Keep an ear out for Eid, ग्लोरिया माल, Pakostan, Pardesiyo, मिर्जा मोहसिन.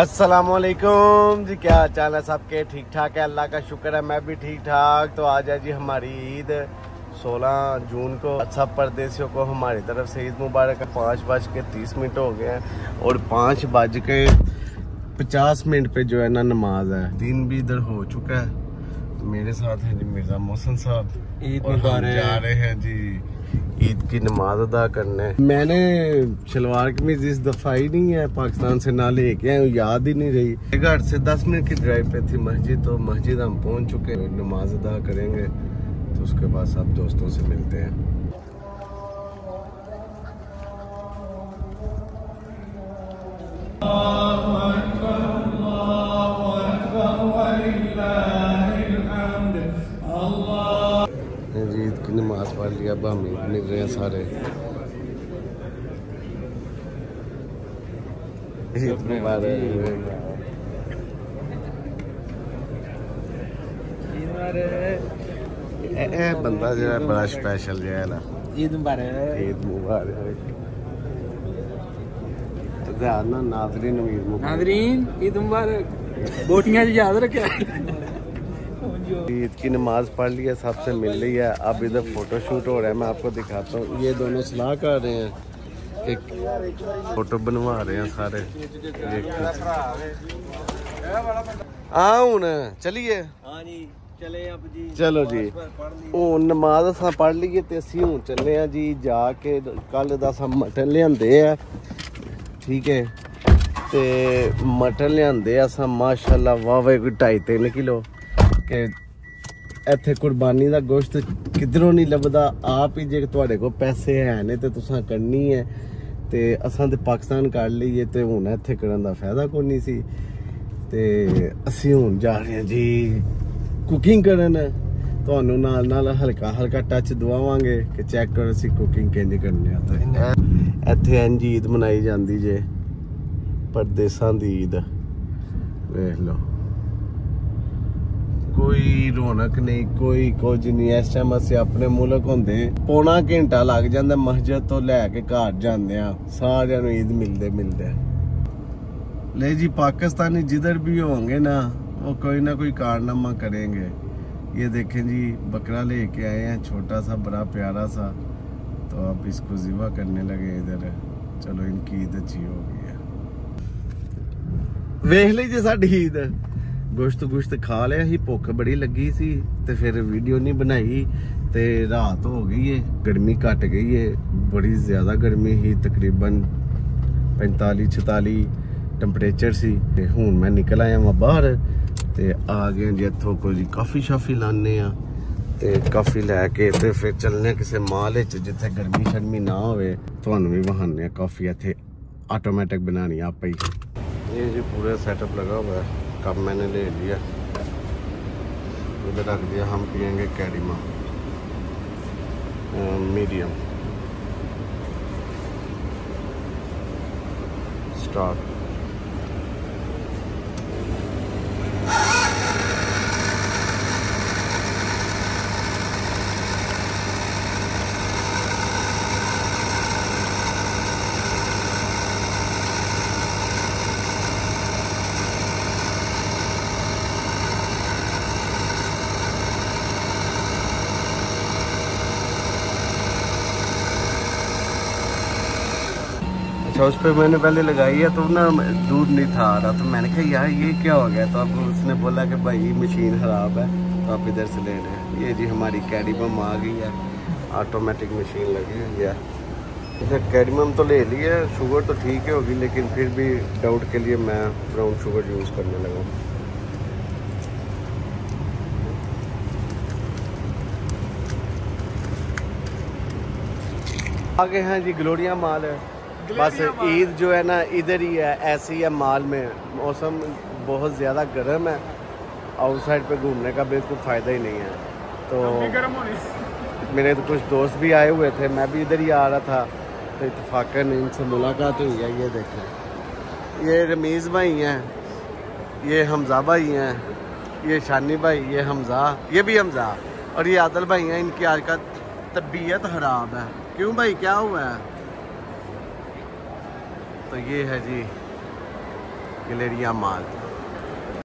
अस्सलामुअलैकुम जी, क्या हाल है सबके? ठीक ठाक है, अल्लाह का शुक्र है, मैं भी ठीक ठाक। तो आज है जी हमारी ईद 16 जून को। अच्छा, परदेसियों को हमारी तरफ से ईद मुबारक। 5:30 हो गए हैं और 5:50 पे जो है ना नमाज है। दिन भी इधर हो चुका है। मेरे साथ है जी मिर्जा मोहसिन साहब। ईद मुबारक। जा रहे हैं जी ईद की नमाज अदा करने। मैंने शलवार कमीज इस दफा ही नहीं है पाकिस्तान से, ना लेके आए, याद ही नहीं रही। घर से 10 मिनट की ड्राइव पे थी मस्जिद, तो मस्जिद हम पहुंच चुके हैं। नमाज अदा करेंगे तो उसके बाद सब दोस्तों से मिलते हैं। नमाज पढ़ लिया, अब हम निकल रहे हैं सारे। ए बंदा जो है बड़ा स्पेशल जो है ना। ईद मुबारक। ईद मुबारक। तो जाना नाजरीन, ईद मुबारक। नाजरीन ईद मुबारक। बोटियाँ याद रखे। ईद की नमाज पढ़ ली है, सबसे मिल ली है। अब इधर फोटो शूट हो रहा है, मैं आपको दिखाता हूँ। ये दोनों सलाह कर रहे हैं, एक फोटो बनवा रहे हैं सारे। हाँ हूं चलिए, चलो जी ओ नमाज असा पढ़ लीए ते असी हूं चले हैं जी। जाके कल दा असा मटन लियांदे आ, ठीक है, ते मटन लियांदे असा माशाल्लाह वावे कोई 2.5-3 किलो के। इत्थे कुर्बानी का गोश्त किधरों नहीं लभदा। आप ही जे तुहाडे को पैसे है ने ते तुसां करनी है, ते असां ते पाकिस्तान कर लईए ते हुण इत्थे करन दा फायदा कोई नहीं सी। ते असीं हुण जा रहे हैं जी कुकिंग करन। तुहानूं नाल नाल हल्का हल्का टच दवावांगे कि चेक करो असीं कुकिंग किंज करने आ। ते इत्थे इंज ईद मनाई जांदी जे, परदेसां दी ईद। वेख लो, कोई रौनक नहीं, कोई कुछ नहीं। इस टाइम अस अपने मुल्क होंदे 1.25 घंटा लग जाता मस्जिद तो लैके घर जाने। सारे ईद मिलते मिलते ले जी। पाकिस्तानी जिधर भी होंगे ना, वो कोई ना कोई कारनामा करेंगे। ये देखें जी, बकरा लेके आए हैं, छोटा सा बड़ा प्यारा सा। तो आप इसको ज़िबा करने लगे इधर। चलो इनकी ईद अच्छी हो गई है। वेख लीजिए साड़ी ईद। गोश्त गुश्त खा लिया ही, भुख बड़ी लगी सी ते फिर वीडियो नहीं बनाई। ते रात हो गई है, गर्मी घट गई है। बड़ी ज़्यादा गर्मी ही, तकरीबन 45-46 टम्परेचर सी। ते हूँ मैं निकल आया वहाँ बाहर, ते आ गए जी। इतों को जी काफ़ी शाफी लाने आ, ते काफ़ी लैके ते फिर चलने किसी माल जिथे गर्मी शर्मी ना होवे। तुहानूं भी बहाने काफ़ी इत्थे आटोमैटिक बनानी आप ही। ये जी पूरा सैटअप लगा हुआ है, कब मैंने ले लिया, उधर रख दिया। हम पियेंगे कैरिमा मीडियम स्टार। अच्छा, उस पर मैंने पहले लगाई है तो ना दूध नहीं था आ रहा, तो मैंने कहा यार ये क्या हो गया। तो अब उसने बोला कि भाई मशीन ख़राब है, तो आप इधर से ले रहे हैं। ये जी हमारी कैडीबम आ गई है, ऑटोमेटिक मशीन लगी हुई है। इधर कैडीबम तो ले ली है, शुगर तो ठीक ही होगी, लेकिन फिर भी डाउट के लिए मैं ब्राउन शुगर यूज़ करने लगा। आगे हैं जी ग्लोरिया माल है। बस ईद जो है ना इधर ही है, ऐसे ही है माल में। मौसम बहुत ज़्यादा गर्म है, आउटसाइड पे घूमने का बिल्कुल फ़ायदा ही नहीं है। तो मेरे तो कुछ दोस्त भी आए हुए थे, मैं भी इधर ही आ रहा था, तो इत्तेफाकन इनसे मुलाकात हुई है। ये देखें, ये रमीज़ भाई हैं, ये हमज़ा भाई हैं, ये शानी भाई, ये हमज़ा, ये भी हमज़ा, और ये आदल भाई हैं। इनकी आज का तबीयत ख़राब है। क्यों भाई, क्या हुआ है? तो ये है जी गलेरिया माल।